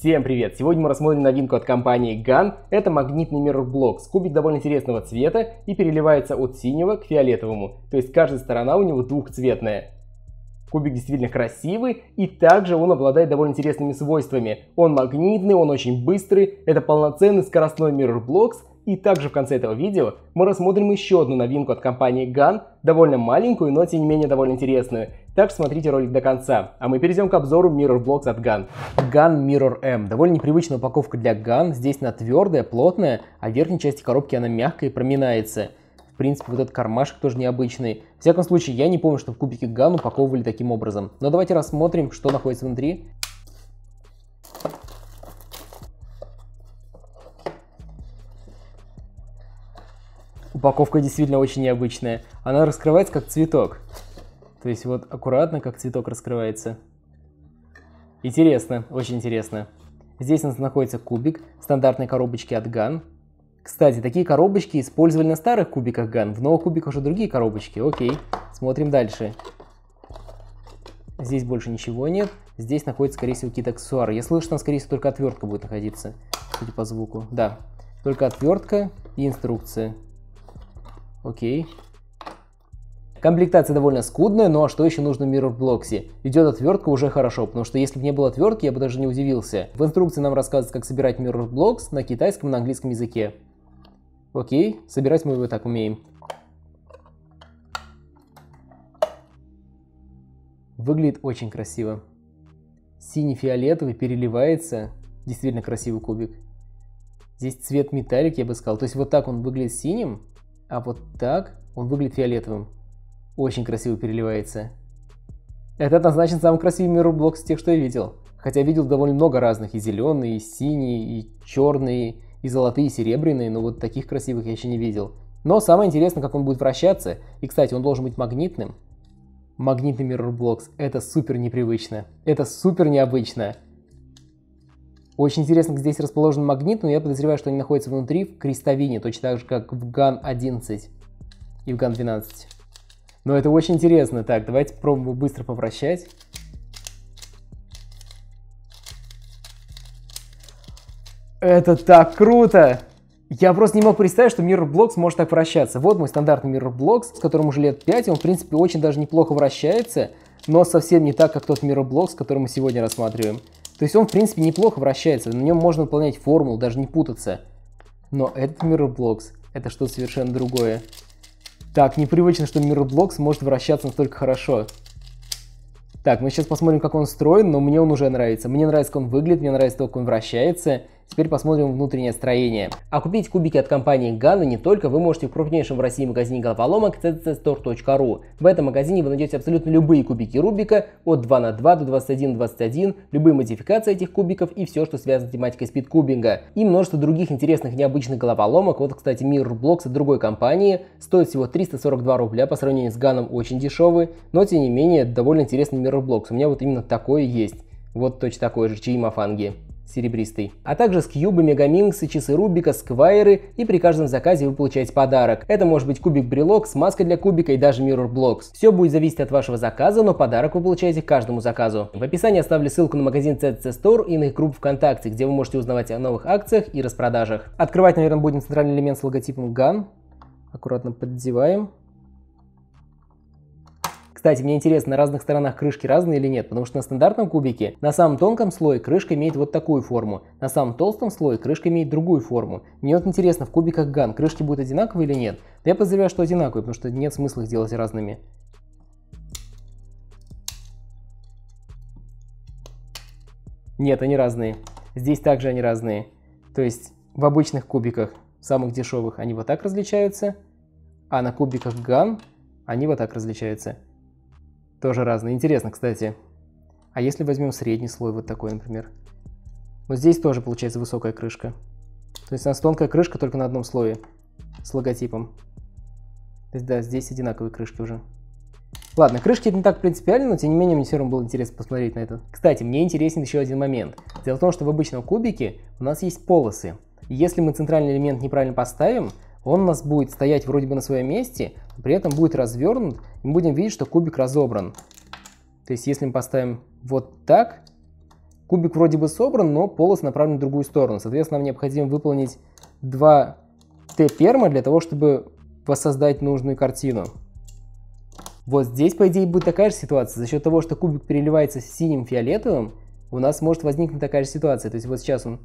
Всем привет! Сегодня мы рассмотрим новинку от компании GAN. Это магнитный миррорблок с кубик довольно интересного цвета и переливается от синего к фиолетовому, то есть каждая сторона у него двухцветная. Кубик действительно красивый, и также он обладает довольно интересными свойствами. Он магнитный, он очень быстрый, это полноценный скоростной миррорблок. И также в конце этого видео мы рассмотрим еще одну новинку от компании GAN, довольно маленькую, но тем не менее довольно интересную. Так что смотрите ролик до конца, а мы перейдем к обзору миррорблок от GAN. GAN Mirror M. Довольно непривычная упаковка для GAN, здесь она твердая, плотная, а в верхней части коробки она мягкая и проминается. В принципе, вот этот кармашек тоже необычный. В всяком случае, я не помню, что в кубике GAN упаковывали таким образом. Но давайте рассмотрим, что находится внутри. Упаковка действительно очень необычная. Она раскрывается как цветок. То есть вот аккуратно, как цветок раскрывается. Интересно, очень интересно. Здесь у нас находится кубик стандартной коробочки от GAN. Кстати, такие коробочки использовали на старых кубиках GAN. В новых кубиках уже другие коробочки. Окей, смотрим дальше. Здесь больше ничего нет. Здесь находятся, скорее всего, какие-то аксессуары. Я слышу, что там, скорее всего, только отвертка будет находиться. Судя по звуку. Да, только отвертка и инструкция. Окей. Комплектация довольно скудная, но что еще нужно в миррорблоксе? Идет отвертка, уже хорошо, потому что если бы не было отвертки, я бы даже не удивился. В инструкции нам рассказывается, как собирать миррорблокс на китайском и на английском языке. Окей, собирать мы его так умеем. Выглядит очень красиво. Синий-фиолетовый переливается. Действительно красивый кубик. Здесь цвет металлик, я бы сказал. То есть вот так он выглядит синим, а вот так он выглядит фиолетовым. Очень красиво переливается. Это однозначно самый красивый миррорблок из тех, что я видел. Хотя видел довольно много разных. И зеленые, и синие, и черные, и золотые, и серебряные. Но вот таких красивых я еще не видел. Но самое интересное, как он будет вращаться. И, кстати, он должен быть магнитным. Магнитный миррорблок. Это супер непривычно. Это супер необычно. Очень интересно, здесь расположен магнит. Но я подозреваю, что они находятся внутри в крестовине. Точно так же, как в GAN 11 и в GAN 12. Но это очень интересно. Так, давайте попробуем быстро повращать. Это так круто! Я просто не мог представить, что миррорблок может так вращаться. Вот мой стандартный миррорблок, с которым уже лет 5. Он, в принципе, очень даже неплохо вращается, но совсем не так, как тот миррорблок, который мы сегодня рассматриваем. То есть он, в принципе, неплохо вращается. На нем можно выполнять формулу, даже не путаться. Но этот миррорблок — это что-то совершенно другое. Так, непривычно, что миррорблок может вращаться настолько хорошо. Так, мы сейчас посмотрим, как он устроен, но мне он уже нравится. Мне нравится, как он выглядит, мне нравится, как он вращается. Теперь посмотрим внутреннее строение. А купить кубики от компании GAN не только вы можете в крупнейшем в России магазине головоломок cccstore.ru. В этом магазине вы найдете абсолютно любые кубики Рубика от 2х2 до 21х21, любые модификации этих кубиков и все, что связано с тематикой спидкубинга. И множество других интересных необычных головоломок. Вот, кстати, миррорблок от другой компании. Стоит всего 342 рубля, по сравнению с GAN очень дешевый, но тем не менее довольно интересный миррорблок. У меня вот именно такой есть. Вот точно такой же, чьи мафанги. Серебристый. А также с кьюбы, мегаминксы, часы Рубика, сквайры, и при каждом заказе вы получаете подарок. Это может быть кубик-брелок, смазка для кубика и даже миррорблок. Все будет зависеть от вашего заказа, но подарок вы получаете к каждому заказу. В описании оставлю ссылку на магазин CCC Store и на их группу ВКонтакте, где вы можете узнавать о новых акциях и распродажах. Открывать, наверное, будем центральный элемент с логотипом GAN. Аккуратно поддеваем. Кстати, мне интересно, на разных сторонах крышки разные или нет, потому что на стандартном кубике на самом тонком слое крышка имеет вот такую форму, на самом толстом слое крышка имеет другую форму. Мне вот интересно, в кубиках GAN крышки будут одинаковые или нет? Я подозреваю, что одинаковые, потому что нет смысла их делать разными. Нет, они разные. Здесь также они разные. То есть в обычных кубиках, самых дешевых, они вот так различаются, а на кубиках GAN они вот так различаются. Тоже разные. Интересно, кстати. А если возьмем средний слой, вот такой, например. Вот здесь тоже получается высокая крышка. То есть у нас тонкая крышка только на одном слое с логотипом. То есть да, здесь одинаковые крышки уже. Ладно, крышки это не так принципиально, но тем не менее мне все равно было интересно посмотреть на это. Кстати, мне интересен еще один момент. Дело в том, что в обычном кубике у нас есть полосы. И если мы центральный элемент неправильно поставим, он у нас будет стоять вроде бы на своем месте, но при этом будет развернут, и мы будем видеть, что кубик разобран. То есть, если мы поставим вот так, Кубик вроде бы собран, но полос направлен в другую сторону. Соответственно, нам необходимо выполнить два Т-перма для того, чтобы воссоздать нужную картину. Вот здесь, по идее, будет такая же ситуация. За счет того, что кубик переливается синим-фиолетовым, у нас может возникнуть такая же ситуация. То есть вот сейчас он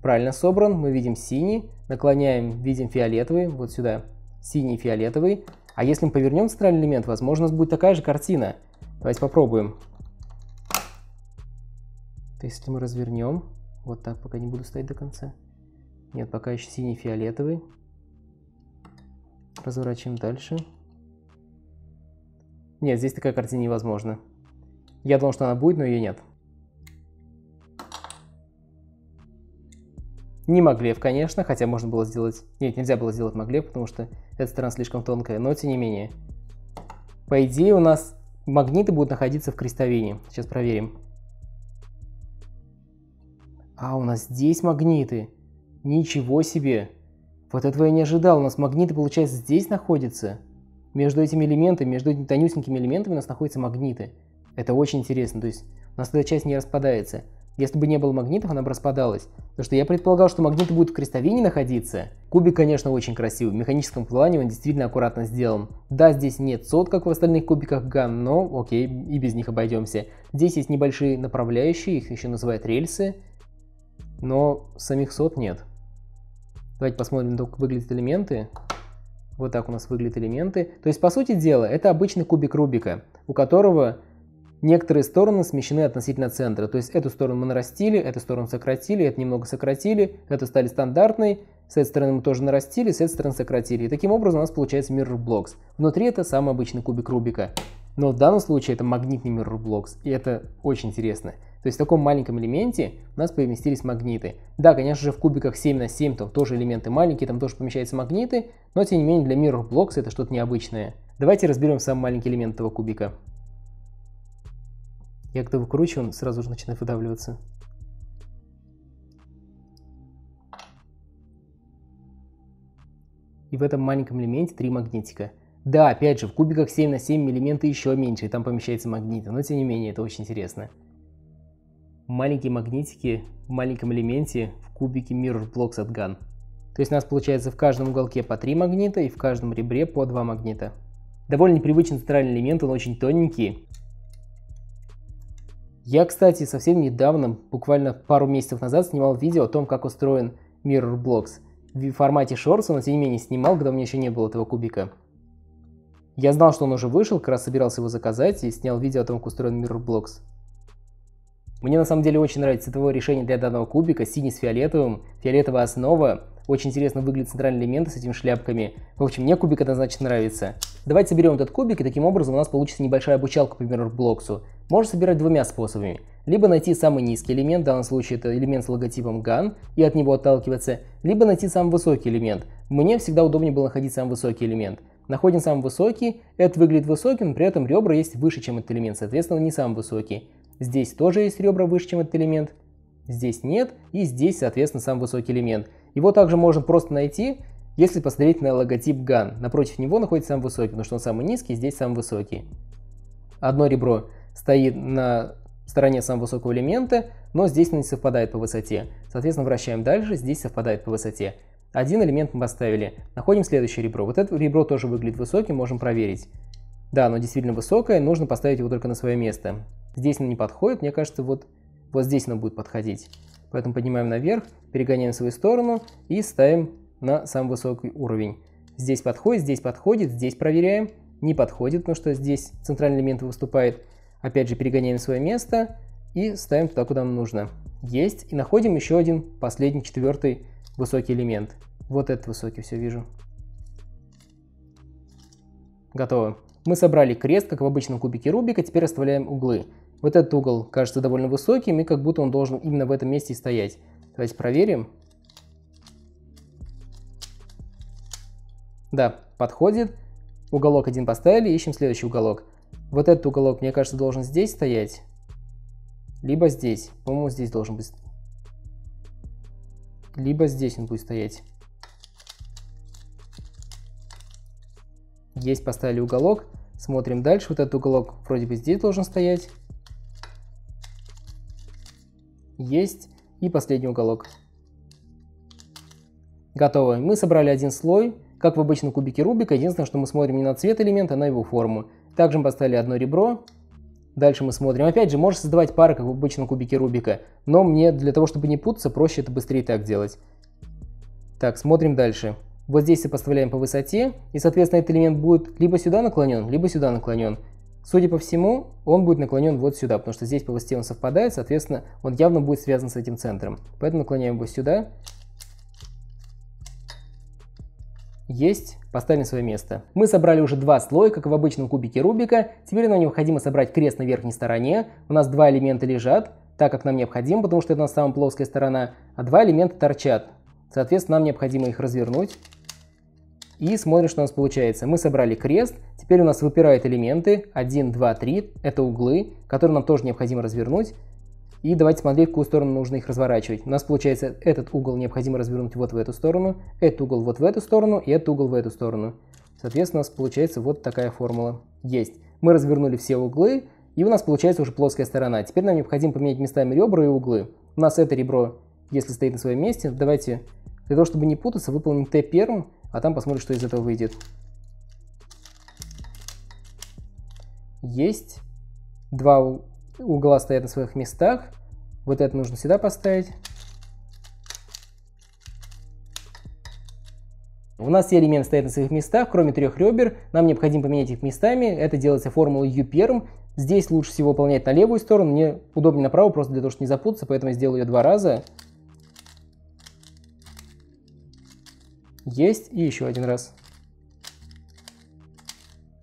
правильно собран, мы видим синий, наклоняем, видим фиолетовый, вот сюда синий-фиолетовый. А если мы повернем центральный элемент, возможно, у нас будет такая же картина. Давайте попробуем. То есть, если мы развернем, вот так, пока не буду стоять до конца. Нет, пока еще синий-фиолетовый. Разворачиваем дальше. Нет, здесь такая картина невозможна. Я думал, что она будет, но ее нет. Не Маглев, конечно, хотя можно было сделать... Нет, нельзя было сделать Маглев, потому что эта сторона слишком тонкая, но тем не менее. По идее, у нас магниты будут находиться в крестовине. Сейчас проверим. А, у нас здесь магниты. Ничего себе! Вот этого я не ожидал. У нас магниты, получается, здесь находятся. Между этими элементами, между этими тонюсенькими элементами у нас находятся магниты. Это очень интересно. То есть у нас эта часть не распадается. Если бы не было магнитов, она бы распадалась. Потому что я предполагал, что магниты будут в крестовине находиться. Кубик, конечно, очень красивый. В механическом плане он действительно аккуратно сделан. Да, здесь нет сот, как в остальных кубиках Ган, но окей, и без них обойдемся. Здесь есть небольшие направляющие, их еще называют рельсы. Но самих сот нет. Давайте посмотрим, как выглядят элементы. Вот так у нас выглядят элементы. То есть, по сути дела, это обычный кубик Рубика, у которого некоторые стороны смещены относительно центра. То есть, эту сторону мы нарастили, эту сторону сократили, эту немного сократили, эту стали стандартной, с этой стороны мы тоже нарастили, с этой стороны сократили. И таким образом у нас получается Mirror Blocks. Внутри это самый обычный кубик Рубика. Но в данном случае это магнитный Mirror Blocks, и это очень интересно. То есть в таком маленьком элементе у нас поместились магниты. Да, конечно же, в кубиках 7×7 там тоже элементы маленькие, там тоже помещаются магниты, но тем не менее для Mirror Blocks это что-то необычное. Давайте разберем самый маленький элемент этого кубика. Я когда выкручиваю, он сразу же начинает выдавливаться. И в этом маленьком элементе 3 магнитика. Да, опять же, в кубиках 7×7 элементы еще меньше, и там помещаются магниты, но тем не менее это очень интересно. Маленькие магнитики в маленьком элементе в кубике Mirror Blocks от Gann. То есть у нас получается в каждом уголке по 3 магнита и в каждом ребре по 2 магнита. Довольно непривычный центральный элемент, он очень тоненький. Я, кстати, совсем недавно, буквально пару месяцев назад, снимал видео о том, как устроен Mirror Blocks. В формате Shorts, но тем не менее снимал, когда у меня еще не было этого кубика. Я знал, что он уже вышел, как раз собирался его заказать и снял видео о том, как устроен Mirror Blocks. Мне на самом деле очень нравится цветовое решение для данного кубика, синий с фиолетовым, фиолетовая основа, очень интересно выглядит центральный элемент с этими шляпками. В общем, мне кубик однозначно нравится. Давайте соберем этот кубик, и таким образом у нас получится небольшая обучалка по Mirror Blocks. Можно собирать двумя способами. Либо найти самый низкий элемент, в данном случае это элемент с логотипом Gann, и от него отталкиваться, либо найти самый высокий элемент. Мне всегда удобнее было находить самый высокий элемент. Находим самый высокий, этот выглядит высоким, при этом ребра есть выше, чем этот элемент, соответственно, не самый высокий. Здесь тоже есть ребра выше, чем этот элемент, здесь нет, и здесь, соответственно, самый высокий элемент. Его также можно просто найти, если посмотреть на логотип Gann. Напротив него находится самый высокий, потому что он самый низкий, здесь самый высокий. Одно ребро стоит на стороне самого высокого элемента, но здесь оно не совпадает по высоте. Соответственно, вращаем дальше, здесь совпадает по высоте. Один элемент мы поставили, находим следующее ребро. Вот это ребро тоже выглядит высоким, можем проверить. Да, оно действительно высокое, нужно поставить его только на свое место. Здесь оно не подходит, мне кажется, вот здесь оно будет подходить. Поэтому поднимаем наверх, перегоняем в свою сторону и ставим на самый высокий уровень. Здесь подходит, здесь проверяем. Не подходит, потому что здесь центральный элемент выступает. Опять же, перегоняем в свое место и ставим туда, куда нам нужно. Есть, и находим еще один, последний, четвертый высокий элемент. Вот этот высокий, все вижу. Готово. Мы собрали крест, как в обычном кубике Рубика, теперь оставляем углы. Вот этот угол кажется довольно высоким, и как будто он должен именно в этом месте и стоять. Давайте проверим. Да, подходит. Уголок один поставили, ищем следующий уголок. Вот этот уголок, мне кажется, должен здесь стоять. Либо здесь. По-моему, здесь должен быть. Либо здесь он будет стоять. Есть, поставили уголок. Смотрим дальше. Вот этот уголок вроде бы здесь должен стоять. есть и последний уголок. Готово. Мы собрали один слой, как в обычном кубике Рубика. Единственное, что мы смотрим не на цвет элемента, а на его форму. Также мы поставили одно ребро. Дальше мы смотрим. Опять же, можешь создавать пары, как в обычном кубике Рубика. Но мне для того, чтобы не путаться, проще это быстрее так делать. Так, смотрим дальше. Вот здесь мы поставляем по высоте. И, соответственно, этот элемент будет либо сюда наклонен, либо сюда наклонен. Судя по всему, он будет наклонен вот сюда, потому что здесь по высоте он совпадает, соответственно, он явно будет связан с этим центром. Поэтому наклоняем его сюда. Есть. Поставим свое место. Мы собрали уже два слоя, как в обычном кубике Рубика. Теперь нам необходимо собрать крест на верхней стороне. У нас два элемента лежат, так как нам необходимо, потому что это у нас самая плоская сторона, а два элемента торчат. Соответственно, нам необходимо их развернуть. И смотрим, что у нас получается. Мы собрали крест, теперь у нас выпирают элементы 1, 2, 3, это углы, которые нам тоже необходимо развернуть. И давайте смотреть, в какую сторону нужно их разворачивать. У нас получается, этот угол необходимо развернуть вот в эту сторону, этот угол вот в эту сторону и этот угол в эту сторону. Соответственно, у нас получается вот такая формула. Есть. Мы развернули все углы, и у нас получается уже плоская сторона. Теперь нам необходимо поменять местами ребра и углы. У нас это ребро, если стоит на своем месте, давайте для того, чтобы не путаться, выполним Т первым, а там посмотрим, что из этого выйдет. Есть. Два угла стоят на своих местах. Вот это нужно сюда поставить. У нас все элементы стоят на своих местах, кроме трех ребер. Нам необходимо поменять их местами. Это делается формулой U первым. Здесь лучше всего выполнять на левую сторону. Мне удобнее на правую, просто для того, чтобы не запутаться. Поэтому я сделаю ее два раза. Есть. И еще один раз.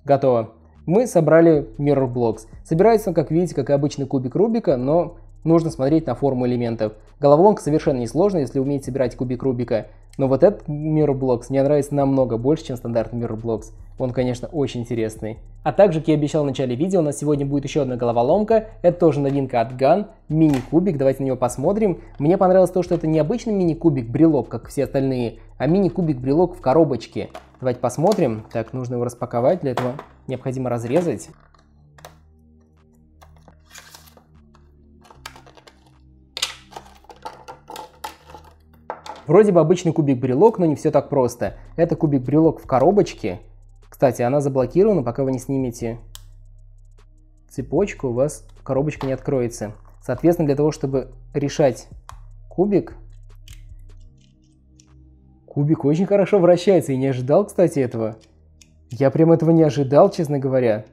Готово. Мы собрали Mirror Blocks. Собирается он, как видите, как и обычный кубик Рубика, но нужно смотреть на форму элементов. Головоломка совершенно несложная, если умеете собирать кубик Рубика. Но вот этот Mirror Blocks мне нравится намного больше, чем стандартный Mirror Blocks. Он, конечно, очень интересный. А также, как я обещал в начале видео, у нас сегодня будет еще одна головоломка. Это тоже новинка от GAN. Мини-кубик. Давайте на него посмотрим. Мне понравилось то, что это не обычный мини-кубик-брелок, как все остальные, а мини-кубик-брелок в коробочке. Давайте посмотрим. Так, нужно его распаковать. Для этого необходимо разрезать. Вроде бы обычный кубик-брелок, но не все так просто. Это кубик-брелок в коробочке. Кстати, она заблокирована, пока вы не снимете цепочку, у вас коробочка не откроется. Соответственно, для того, чтобы решать кубик... Кубик очень хорошо вращается, и не ожидал, кстати, этого. Я прям этого не ожидал, честно говоря.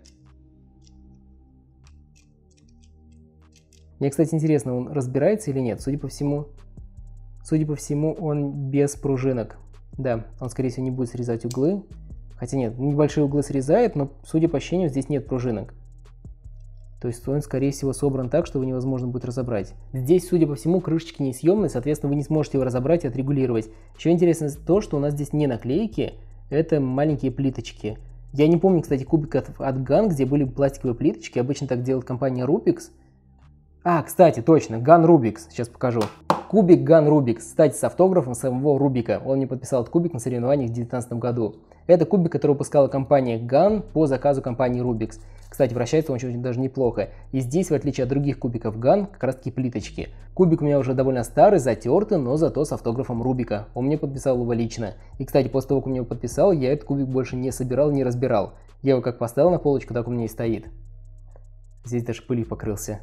Мне, кстати, интересно, он разбирается или нет? Судя по всему, он без пружинок. Да, он, скорее всего, не будет срезать углы. Хотя нет, небольшие углы срезает, но, судя по ощущениям, здесь нет пружинок. То есть он, скорее всего, собран так, что его невозможно будет разобрать. Здесь, судя по всему, крышечки несъемные, соответственно, вы не сможете его разобрать и отрегулировать. Еще интересно то, что у нас здесь не наклейки, это маленькие плиточки. Я не помню, кстати, кубик от GAN, где были пластиковые плиточки. Обычно так делает компания Rubik's. А, кстати, точно, GAN Rubik's. Сейчас покажу. Кубик GAN Rubik's, кстати, с автографом самого Рубика. Он мне подписал этот кубик на соревнованиях в 2019 году. Это кубик, который выпускала компания GAN по заказу компании Rubik's. Кстати, вращается он очень даже неплохо. И здесь, в отличие от других кубиков GAN, как раз таки плиточки. Кубик у меня уже довольно старый, затертый, но зато с автографом Рубика. Он мне подписал его лично. И, кстати, после того, как он мне его подписал, я этот кубик больше не собирал, не разбирал. Я его как поставил на полочку, так он у меня и стоит. Здесь даже пылью покрылся.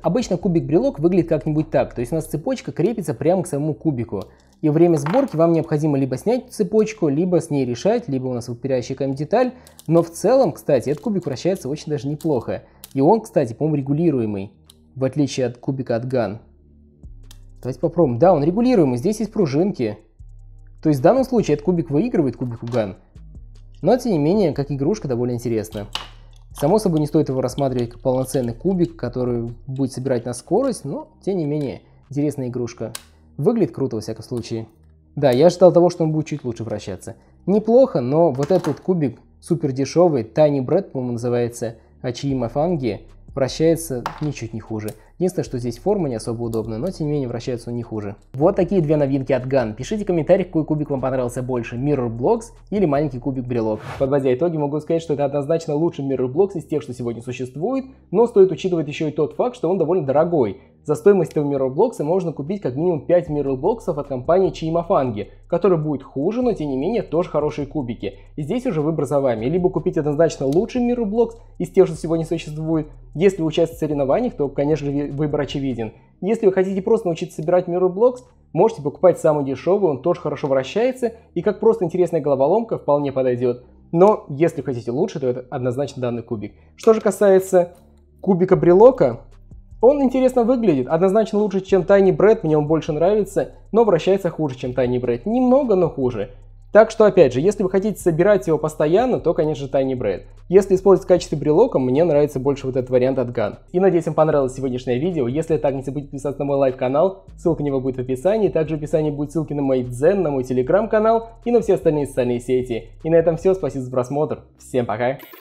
Обычно кубик-брелок выглядит как-нибудь так, то есть у нас цепочка крепится прямо к самому кубику. И во время сборки вам необходимо либо снять цепочку, либо с ней решать, либо у нас выпирающая какая-нибудь деталь. Но в целом, кстати, этот кубик вращается очень даже неплохо. И он, кстати, по-моему, регулируемый, в отличие от кубика от GAN. Давайте попробуем. Да, он регулируемый, здесь есть пружинки. То есть в данном случае этот кубик выигрывает кубику GAN. Но, тем не менее, как игрушка довольно интересно. Само собой, не стоит его рассматривать как полноценный кубик, который будет собирать на скорость, но, тем не менее, интересная игрушка. Выглядит круто, во всяком случае. Да, я ожидал того, что он будет чуть лучше вращаться. Неплохо, но вот этот вот кубик супер дешевый, Tiny Bread, по-моему, называется, от Чиимафанги, вращается ничуть не хуже. Единственное, что здесь форма не особо удобная, но тем не менее вращается он не хуже. Вот такие две новинки от GAN. Пишите в комментариях, какой кубик вам понравился больше, Mirror Blocks или маленький кубик-брелок. Подводя итоги, могу сказать, что это однозначно лучший Mirror Blocks из тех, что сегодня существует, но стоит учитывать еще и тот факт, что он довольно дорогой. За стоимость этого Mirror Blocks можно купить как минимум 5 Mirror Blocks от компании Chimafangi, который будет хуже, но тем не менее тоже хорошие кубики. И здесь уже выбор за вами. Либо купить однозначно лучший Mirror Blocks из тех, что сегодня существует. Если вы участвуете в соревнованиях, то, конечно же, выбор очевиден. Если вы хотите просто научиться собирать Mirror Blocks, можете покупать самый дешевый, он тоже хорошо вращается, и как просто интересная головоломка вполне подойдет. Но если хотите лучше, то это однозначно данный кубик. Что же касается кубика-брелока, он интересно выглядит, однозначно лучше, чем Tiny Bread, мне он больше нравится, но вращается хуже, чем Tiny Bread. Немного, но хуже. Так что, опять же, если вы хотите собирать его постоянно, то, конечно, Tiny Bread. Если использовать в качестве брелока, мне нравится больше вот этот вариант от GAN. И надеюсь, вам понравилось сегодняшнее видео. Если так, не забудьте подписаться на мой лайв-канал, ссылка на него будет в описании. Также в описании будут ссылки на мой Дзен, на мой телеграм-канал и на все остальные социальные сети. И на этом все, спасибо за просмотр, всем пока!